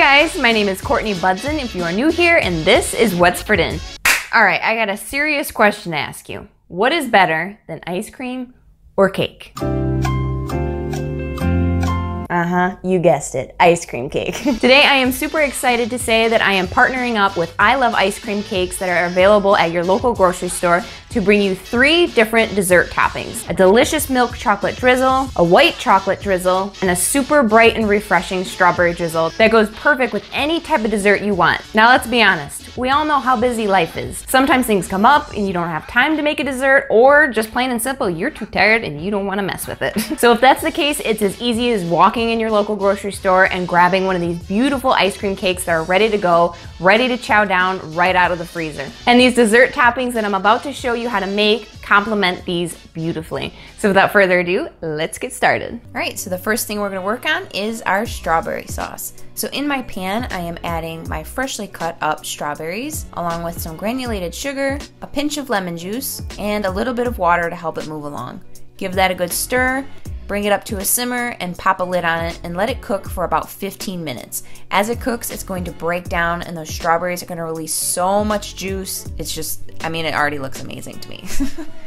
guys, my name is Courtney Budzyn if you are new here, and this is What's For Din. Alright, I got a serious question to ask you. What is better than ice cream or cake? You guessed it, ice cream cake. Today I am super excited to say that I am partnering up with I Love Ice Cream Cakes that are available at your local grocery store to bring you 3 different dessert toppings: a delicious milk chocolate drizzle, a white chocolate drizzle, and a super bright and refreshing strawberry drizzle that goes perfect with any type of dessert you want. Now let's be honest, we all know how busy life is. Sometimes things come up and you don't have time to make a dessert, or just plain and simple, you're too tired and you don't want to mess with it. So if that's the case, it's as easy as walking in your local grocery store and grabbing one of these beautiful ice cream cakes that are ready to go, ready to chow down right out of the freezer. And these dessert toppings that I'm about to show you how to make complement these beautifully. So without further ado, let's get started. All right, so the first thing we're gonna work on is our strawberry sauce. So in my pan, I am adding my freshly cut up strawberries along with some granulated sugar, a pinch of lemon juice, and a little bit of water to help it move along. Give that a good stir. Bring it up to a simmer and pop a lid on it and let it cook for about 15 minutes. As it cooks, it's going to break down and those strawberries are going to release so much juice. It's just, I mean, it already looks amazing to me.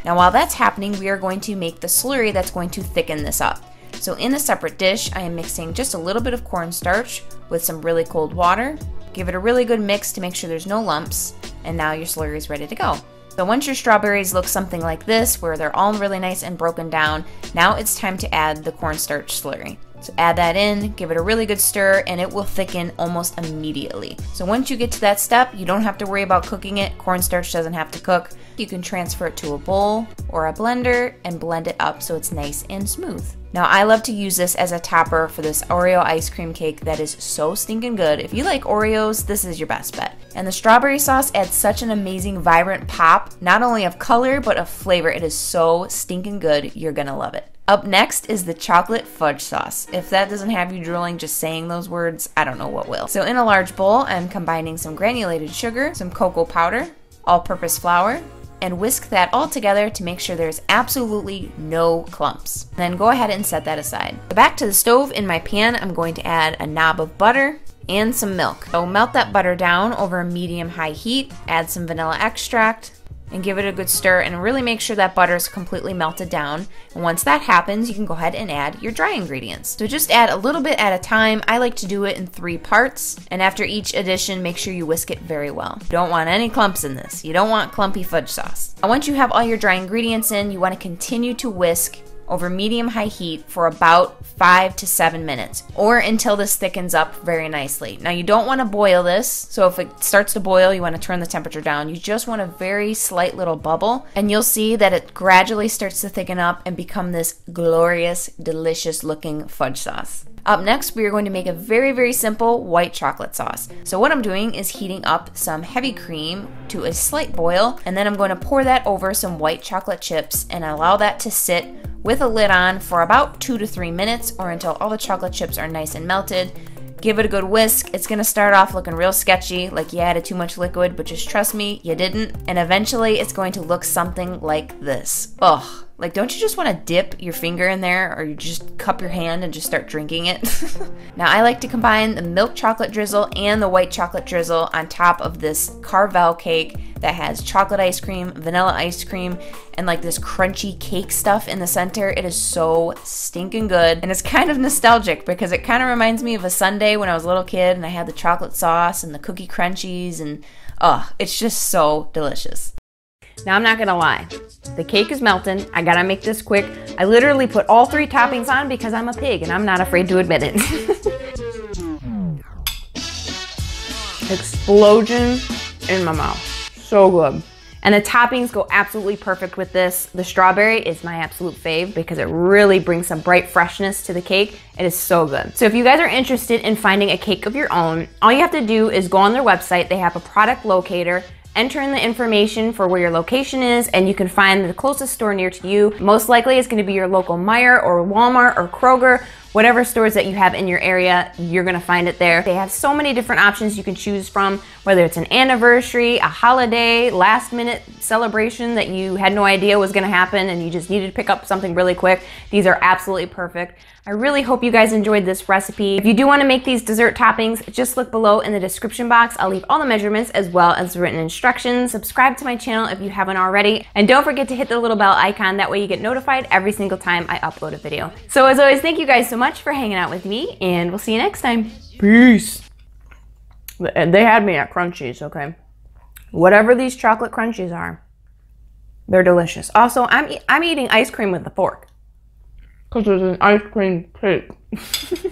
Now while that's happening, we are going to make the slurry that's going to thicken this up. So in a separate dish, I am mixing just a little bit of cornstarch with some really cold water. Give it a really good mix to make sure there's no lumps, and now your slurry is ready to go. So once your strawberries look something like this, where they're all really nice and broken down, now it's time to add the cornstarch slurry. So add that in, give it a really good stir, and it will thicken almost immediately. So once you get to that step, you don't have to worry about cooking it. Cornstarch doesn't have to cook. You can transfer it to a bowl or a blender and blend it up so it's nice and smooth. Now I love to use this as a topper for this OREO ice cream cake that is so stinking good. If you like OREOs, this is your best bet. And the strawberry sauce adds such an amazing vibrant pop, not only of color, but of flavor. It is so stinking good, you're gonna love it. Up next is the chocolate fudge sauce. If that doesn't have you drooling just saying those words, I don't know what will. So in a large bowl, I'm combining some granulated sugar, some cocoa powder, all-purpose flour, and whisk that all together to make sure there's absolutely no clumps. Then go ahead and set that aside. So back to the stove, in my pan, I'm going to add a knob of butter and some milk. So melt that butter down over a medium-high heat, add some vanilla extract, and give it a good stir and really make sure that butter is completely melted down. And once that happens, you can go ahead and add your dry ingredients. So just add a little bit at a time. I like to do it in 3 parts. And after each addition, make sure you whisk it very well. You don't want any clumps in this. You don't want clumpy fudge sauce. And once you have all your dry ingredients in, you want to continue to whisk over medium-high heat for about 5 to 7 minutes, or until this thickens up very nicely. Now you don't want to boil this, so if it starts to boil, you want to turn the temperature down. You just want a very slight little bubble, and you'll see that it gradually starts to thicken up and become this glorious, delicious-looking fudge sauce. Up next, we are going to make a very, very simple white chocolate sauce. So what I'm doing is heating up some heavy cream to a slight boil, and then I'm going to pour that over some white chocolate chips and allow that to sit with a lid on for about 2 to 3 minutes, or until all the chocolate chips are nice and melted. Give it a good whisk. It's gonna start off looking real sketchy, like you added too much liquid, but just trust me, you didn't. And eventually it's going to look something like this. Ugh, like don't you just wanna dip your finger in there, or you just cup your hand and just start drinking it? Now I like to combine the milk chocolate drizzle and the white chocolate drizzle on top of this Carvel cake that has chocolate ice cream, vanilla ice cream, and like this crunchy cake stuff in the center. It is so stinking good. And it's kind of nostalgic because it kind of reminds me of a Sunday when I was a little kid and I had the chocolate sauce and the cookie crunchies, and it's just so delicious. Now I'm not gonna lie, the cake is melting. I gotta make this quick. I literally put all 3 toppings on because I'm a pig and I'm not afraid to admit it. Explosion in my mouth. So good. And the toppings go absolutely perfect with this. The strawberry is my absolute fave because it really brings some bright freshness to the cake. It is so good. So if you guys are interested in finding a cake of your own, all you have to do is go on their website. They have a product locator. Enter in the information for where your location is, and you can find the closest store near to you. Most likely it's gonna be your local Meijer or Walmart or Kroger, whatever stores that you have in your area, you're gonna find it there. They have so many different options you can choose from, whether it's an anniversary, a holiday, last minute celebration that you had no idea was gonna happen and you just needed to pick up something really quick. These are absolutely perfect. I really hope you guys enjoyed this recipe. If you do wanna make these dessert toppings, just look below in the description box. I'll leave all the measurements as well as written instructions. Subscribe to my channel if you haven't already. And don't forget to hit the little bell icon. That way you get notified every single time I upload a video. So as always, thank you guys so much for hanging out with me, and we'll see you next time. Peace. And they had me at crunchies, okay? Whatever these chocolate crunchies are, they're delicious. Also, I'm eating ice cream with a fork. Because it's an ice cream cake.